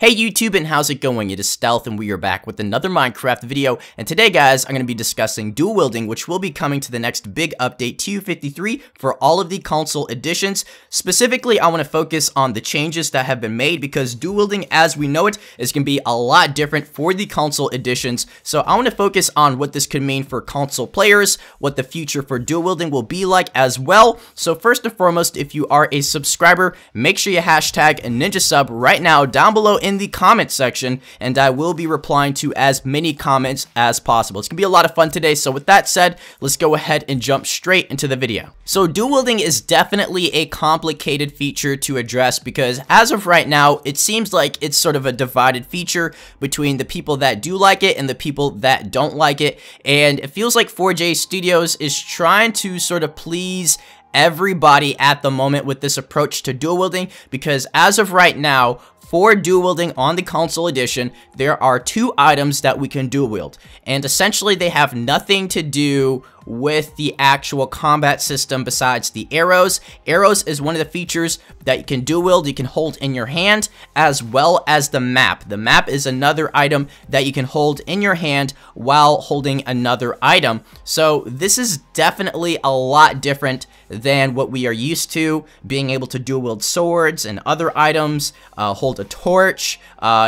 Hey YouTube, and how's it going? It is Stealth, and we are back with another Minecraft video, and today guys, I'm going to be discussing dual wielding, which will be coming to the next big update, TU53, for all of the console editions. Specifically, I want to focus on the changes that have been made, because dual wielding, as we know it, is going to be a lot different for the console editions. So I want to focus on what this could mean for console players, what the future for dual wielding will be like as well. So first and foremost, if you are a subscriber, make sure you hashtag NinjaSub right now down below in the comment section, and I will be replying to as many comments as possible. It's gonna be a lot of fun today, so with that said, let's go ahead and jump straight into the video. So dual wielding is definitely a complicated feature to address, because as of right now, it seems like it's sort of a divided feature between the people that do like it and the people that don't like it, and it feels like 4J Studios is trying to sort of please everybody at the moment with this approach to dual wielding, because as of right now, for dual wielding on the console edition, there are two items that we can dual wield, and essentially they have nothing to do with the actual combat system besides the arrows. Arrows is one of the features that you can dual wield, you can hold in your hand, as well as the map. The map is another item that you can hold in your hand while holding another item. So this is definitely a lot different than what we are used to, being able to dual wield swords and other items, hold a torch,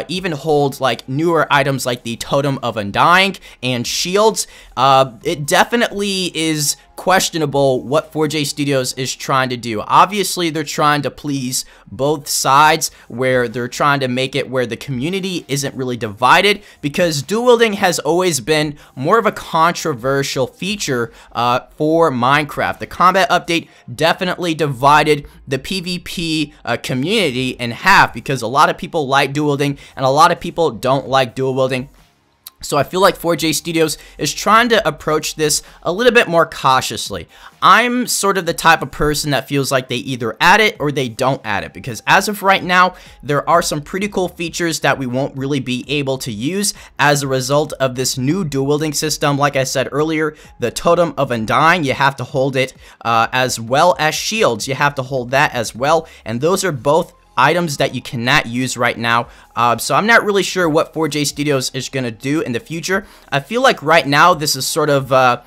even hold like newer items like the Totem of Undying and shields. It definitely is questionable what 4J Studios is trying to do. Obviously, they're trying to please both sides, where they're trying to make it where the community isn't really divided, because dual wielding has always been more of a controversial feature for Minecraft. The combat update definitely divided the PvP community in half, because a lot of people like dual wielding and a lot of people don't like dual wielding. So I feel like 4J Studios is trying to approach this a little bit more cautiously. I'm sort of the type of person that feels like they either add it or they don't add it, because as of right now, there are some pretty cool features that we won't really be able to use as a result of this new dual wielding system. Like I said earlier, the Totem of Undying, you have to hold it, as well as shields, you have to hold that as well, and those are both items that you cannot use right now. So I'm not really sure what 4J Studios is going to do in the future. I feel like right now this is sort of a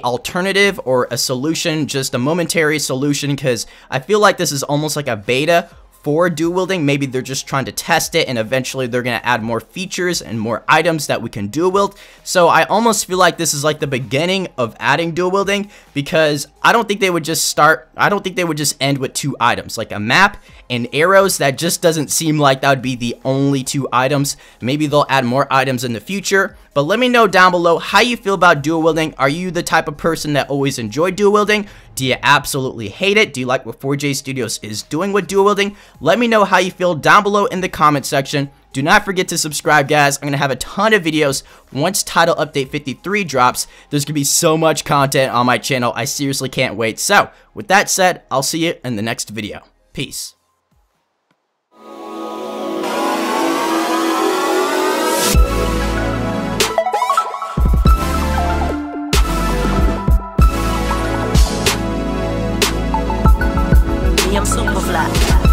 alternative or a solution, just a momentary solution, because I feel like this is almost like a beta for dual wielding. Maybe they're just trying to test it, and eventually they're going to add more features and more items that we can dual wield. So I almost feel like this is like the beginning of adding dual wielding, because I don't think they would just start, I don't think they would just end with two items, like a map and arrows. That just doesn't seem like that would be the only two items. Maybe they'll add more items in the future, but let me know down below how you feel about dual wielding. Are you the type of person that always enjoyed dual wielding? Do you absolutely hate it? Do you like what 4J Studios is doing with dual wielding? Let me know how you feel down below in the comment section. Do not forget to subscribe, guys. I'm going to have a ton of videos once Title Update 53 drops. There's going to be so much content on my channel. I seriously can't wait. So with that said, I'll see you in the next video. Peace. I'm super fly.